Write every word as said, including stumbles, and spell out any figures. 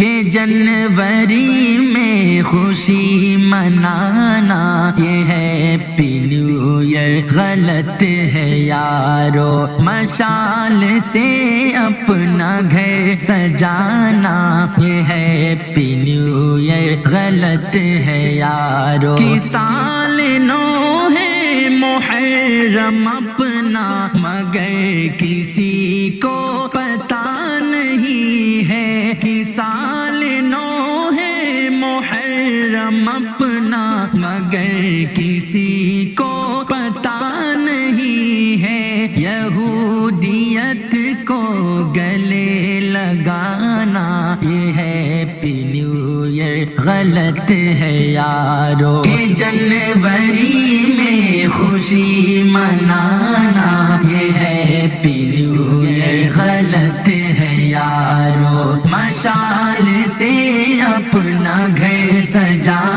के जनवरी में खुशी मनाना ये हैप्पी न्यू ईयर गलत है यारो। मशाल से अपना घर सजाना ये हैप्पी न्यू ईयर गलत है यारो। कि साल नो है मुहर्रम अपना मगर किसी को पता नहीं है। कि साल नो है मुहर्रम अपना मगर किसी को पता नहीं है। यहूदियत को गले लगाना ये हैप्पी न्यू ईयर गलत है यारो। के जनवरी में खुशी मनाना ये हैप्पी न्यू ईयर गलत है यारो। मशाल से अपना घर सजा